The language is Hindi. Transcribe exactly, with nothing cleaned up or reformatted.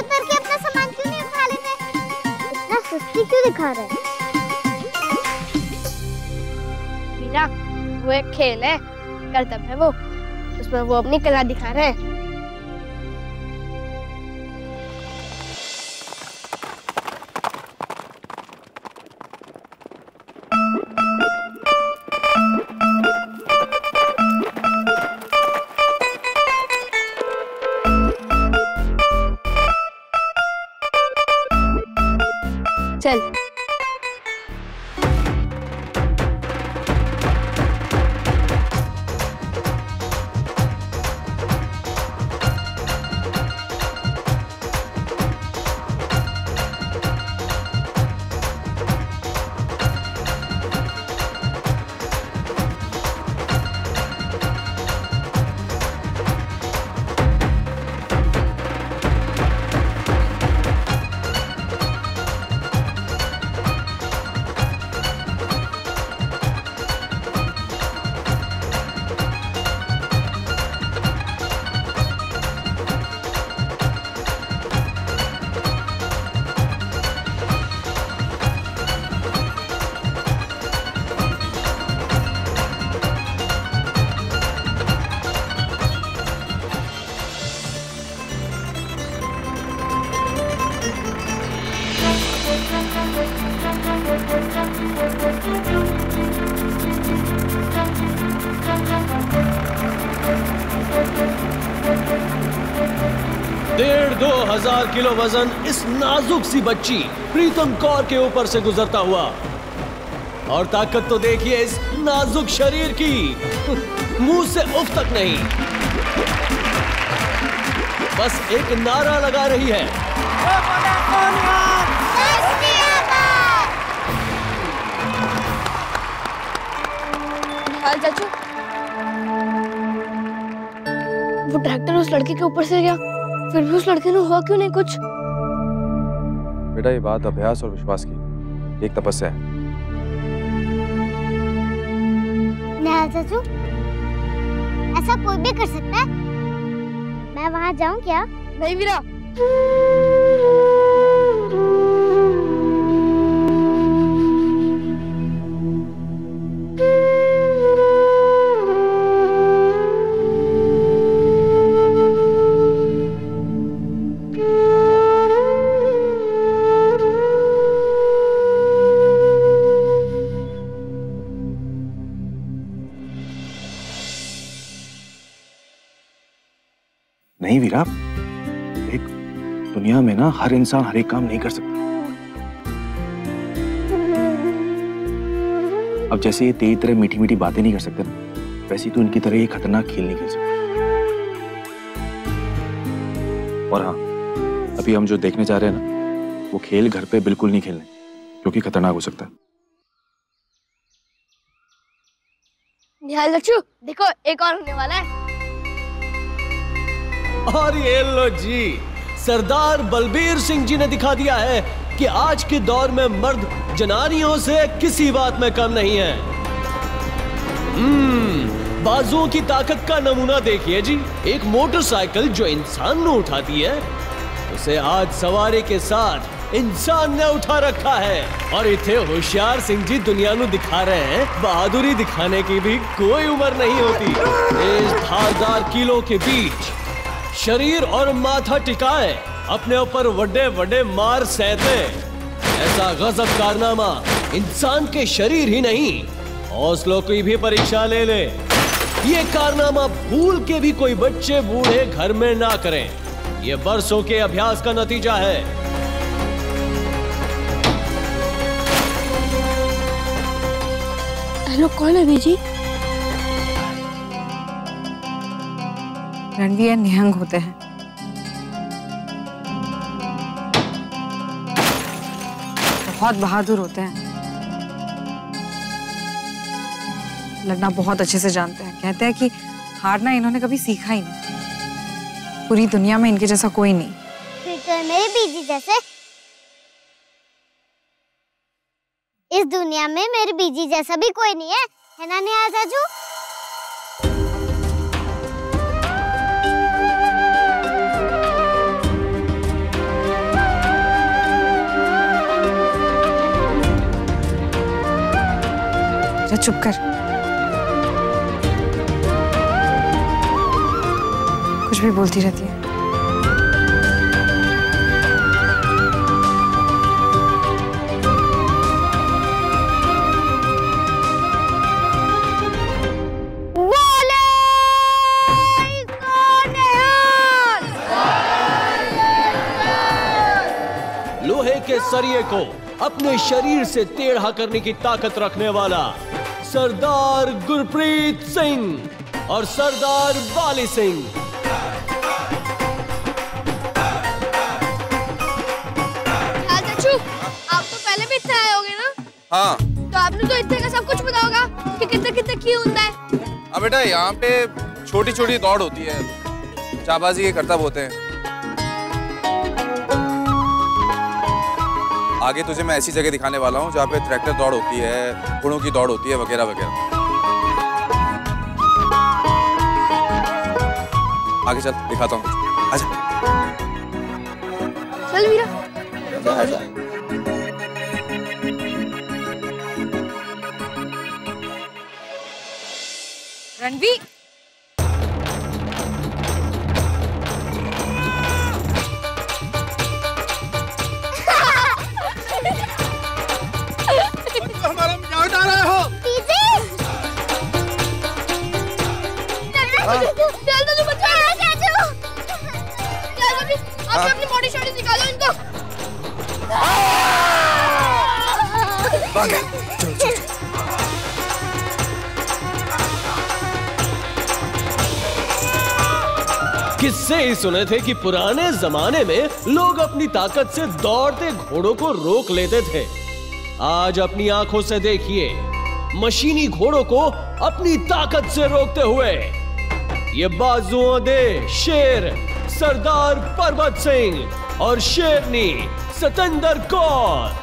उतर के अपना सामान क्यों नहीं उठा लेते? इतना सुस्ती क्यों दिखा रहे हैं? मीरा, वो एक खेल है, करतब है वो, उसमें वो अपनी कला दिखा रहे हैं। हजार किलो वजन इस नाजुक सी बच्ची प्रीतम कौर के ऊपर से गुजरता हुआ, और ताकत तो देखिए इस नाजुक शरीर की, मुंह से उफ तक नहीं, बस एक नारा लगा रही है। निहाल चाचू, वो ट्रैक्टर उस लड़के के ऊपर से गया, फिर भी उस लड़के ने हुआ क्यों नहीं कुछ? बेटा, ये बात अभ्यास और विश्वास की एक तपस्या है। निहाल चाचू, ऐसा कोई भी कर सकता है? मैं वहाँ जाऊँ क्या? नहीं वीरा, वीरा, देख, दुनिया में ना हर इंसान हर एक काम नहीं कर सकता। अब जैसे ये तेरी तरह मीठी मीठी बातें नहीं कर सकते, वैसे तू इनकी तरह ये खतरनाक खेल नहीं खेल सकता। और हाँ, अभी हम जो देखने जा रहे हैं ना, वो खेल घर पे बिल्कुल नहीं खेलने, क्योंकि खतरनाक हो सकता है। निहाल लक्ष्मण, देखो एक और होने वाला है। और ये लो जी, सरदार बलबीर सिंह जी ने दिखा दिया है कि आज के दौर में मर्द जनानियों से किसी बात में कम नहीं है। हम्म, बाजुओं की ताकत का नमूना देखिए जी, एक मोटरसाइकिल जो इंसान ने उठाती है, उसे आज सवारी के साथ इंसान ने उठा रखा है। और इतने होशियार सिंह जी दुनिया को दिखा रहे हैं, बहादुरी दिखाने की भी कोई उम्र नहीं होती। इस धारदार कीलों के बीच शरीर और माथा टिकाए, अपने ऊपर वड्डे वड्डे मार सहते, ऐसा गजब कारनामा इंसान के शरीर ही नहीं, हौसलों की भी परीक्षा ले ले। ये कारनामा भूल के भी कोई बच्चे बूढ़े घर में ना करें, ये बरसों के अभ्यास का नतीजा है। हेलो, कौन है बीजी? रणवीर निहंग होते हैं। बहुत बहादुर होते हैं, लड़ना बहुत अच्छे से जानते हैं। कहते हैं कि हारना इन्होंने कभी सीखा ही नहीं, पूरी दुनिया में इनके जैसा कोई नहीं। फिर तो मेरे बीजी जैसे, इस दुनिया में मेरे बीजी जैसा भी कोई नहीं है, है ना निहाल चाचू? चुप कर। कुछ भी बोलती रहती है। के सरिये को अपने शरीर से टेढ़ा करने की ताकत रखने वाला सरदार गुरप्रीत सिंह और सरदार वाली सिंह। चाचू, आप तो पहले भी इतने आए होंगे ना? हाँ। तो आपने तो इतने का सब कुछ पता होगा कि कितने कितने की होता है। अब बेटा यहाँ पे छोटी छोटी दौड़ होती है, चाबाजी के करतब होते हैं। आगे तुझे मैं ऐसी जगह दिखाने वाला हूँ जहाँ पे ट्रैक्टर दौड़ होती है, घोड़ों की दौड़ होती है, वगैरह वगैरह। आगे चल, दिखाता हूँ। अच्छा चल वीरा। रणवीर किससे ही सुने थे कि पुराने जमाने में लोग अपनी ताकत से दौड़ते घोड़ों को रोक लेते थे। आज अपनी आंखों से देखिए मशीनी घोड़ों को अपनी ताकत से रोकते हुए ये बाजुओं दे शेर सरदार परवत सिंह और शेरनी सतेंद्र कौर।